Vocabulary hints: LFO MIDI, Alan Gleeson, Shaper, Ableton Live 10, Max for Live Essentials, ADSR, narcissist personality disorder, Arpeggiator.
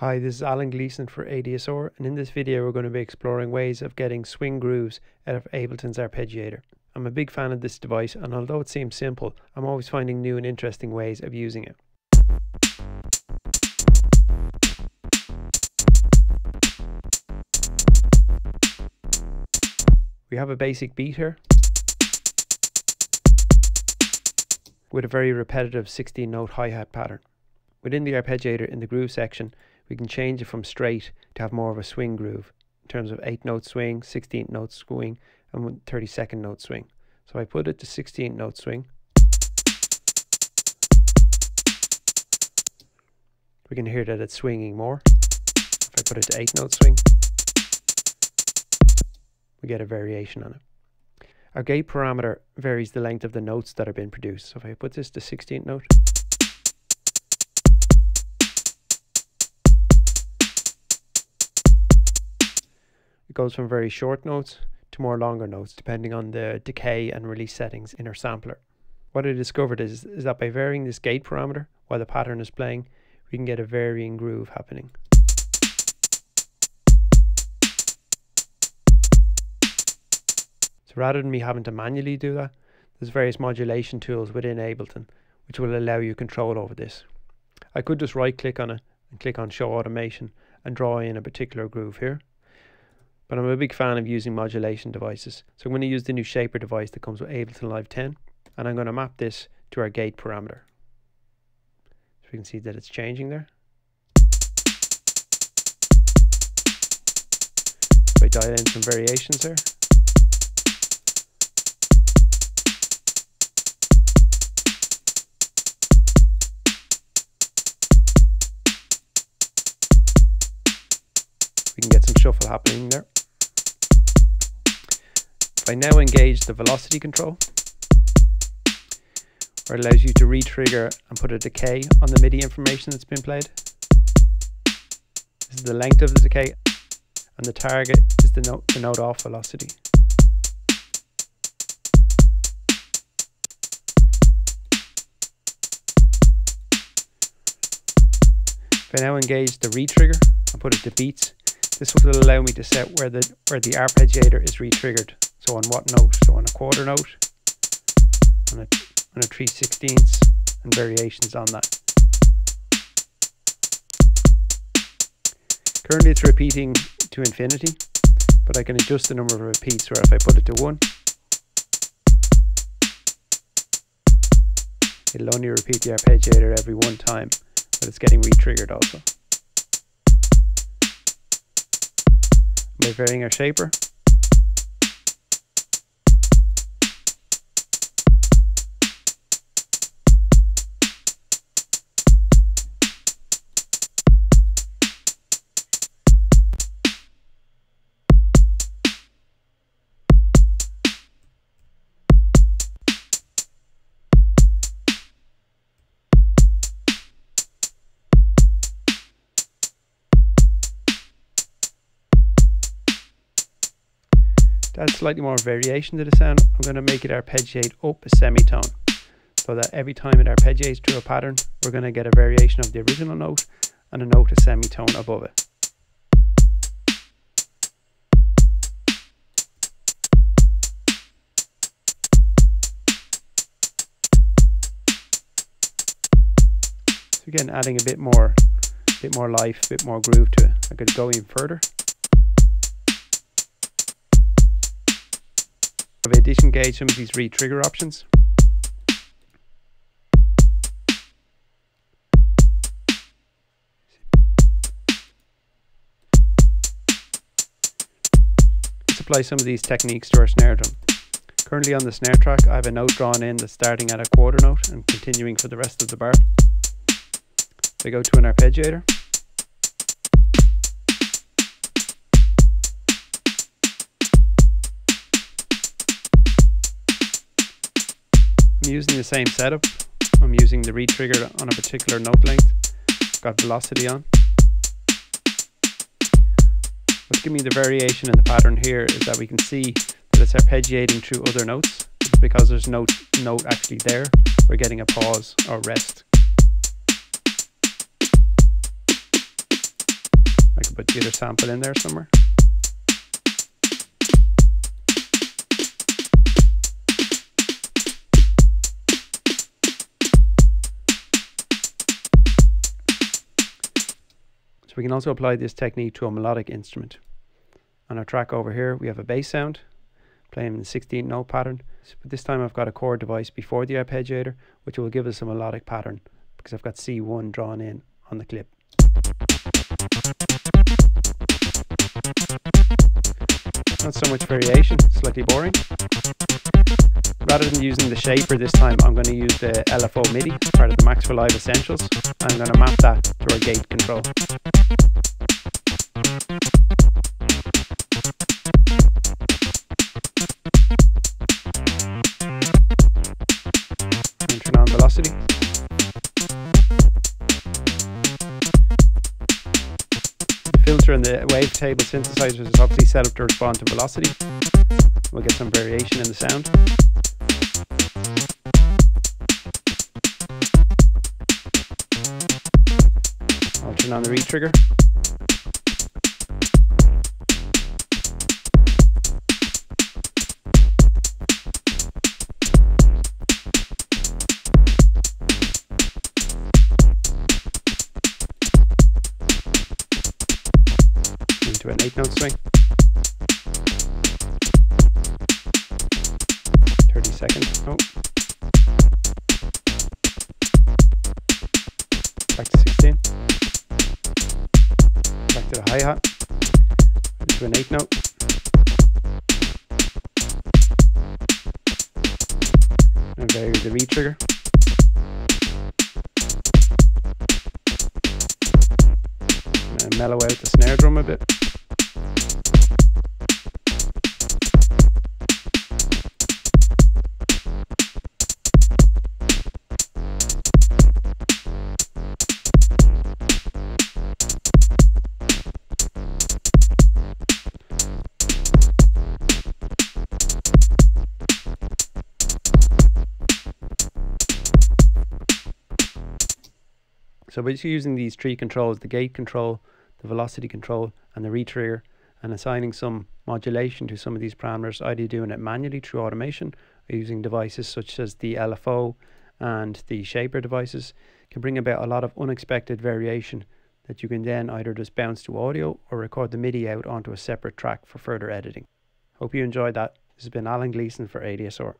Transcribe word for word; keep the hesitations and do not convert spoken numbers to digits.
Hi, this is Alan Gleeson for A D S R, and in this video we're going to be exploring ways of getting swing grooves out of Ableton's Arpeggiator. I'm a big fan of this device, and although it seems simple, I'm always finding new and interesting ways of using it. We have a basic beat here, with a very repetitive sixteen note hi-hat pattern. Within the arpeggiator, in the groove section, we can change it from straight to have more of a swing groove in terms of eight note swing, sixteenth note swing and thirty-second note swing. So I put it to sixteenth note swing. We can hear that it's swinging more. If I put it to eight note swing, we get a variation on it. Our gate parameter varies the length of the notes that have been produced. So if I put this to sixteenth note, it goes from very short notes to more longer notes, depending on the decay and release settings in our sampler. What I discovered is, is that by varying this gate parameter while the pattern is playing, we can get a varying groove happening. So rather than me having to manually do that, there's various modulation tools within Ableton which will allow you control over this. I could just right click on it and click on Show Automation and draw in a particular groove here. But I'm a big fan of using modulation devices. So I'm going to use the new Shaper device that comes with Ableton Live ten, and I'm going to map this to our gate parameter. So we can see that it's changing there. So I dial in some variations here. We can get some shuffle happening there. I now engage the velocity control, where it allows you to re-trigger and put a decay on the MIDI information that's been played. This is the length of the decay, and the target is the note, the note off velocity. If I now engage the re-trigger and put it to beats, this will allow me to set where the where the arpeggiator is re-triggered. So on what note? So on a quarter note, on a, on a three sixteenths, and variations on that. Currently it's repeating to infinity, but I can adjust the number of repeats where if I put it to one, it'll only repeat the arpeggiator every one time, but it's getting re-triggered also. By varying our shaper, add slightly more variation to the sound. I'm going to make it arpeggiate up a semitone, so that every time it arpeggiates through a pattern, we're going to get a variation of the original note and a note a semitone above it. So again, adding a bit more, a bit more life, a bit more groove to it. I could go even further. I disengage some of these re-trigger options. Let's apply some of these techniques to our snare drum. Currently on the snare track, I have a note drawn in that's starting at a quarter note and continuing for the rest of the bar. I go to an arpeggiator. Using the same setup, I'm using the re-trigger on a particular note length, got velocity on. What's giving me the variation in the pattern here is that we can see that it's arpeggiating through other notes. It's because there's no note actually there, we're getting a pause or rest. put jitter sample in there somewhere. So we can also apply this technique to a melodic instrument. On our track over here, we have a bass sound playing in the sixteenth note pattern. But this time I've got a chord device before the arpeggiator, which will give us a melodic pattern because I've got C one drawn in on the clip. Not so much variation, slightly boring. Rather than using the shaper this time, I'm going to use the L F O MIDI, part of the Max for Live Essentials. I'm going to map that to our gate control. Velocity. The filter and the wavetable synthesizer is obviously set up to respond to velocity. We'll get some variation in the sound. I'll turn on the re-trigger. To an eight note swing, thirty seconds, oh, back to sixteen, back to the hi-hat, to an eight note, and vary the re-trigger. Mellow out the snare drum a bit. So we're just using these three controls, the gate control, the velocity control and the re-trigger, and assigning some modulation to some of these parameters, either doing it manually through automation or using devices such as the L F O and the shaper devices, can bring about a lot of unexpected variation that you can then either just bounce to audio or record the MIDI out onto a separate track for further editing. Hope you enjoyed that. This has been Alan Gleeson for A D S R.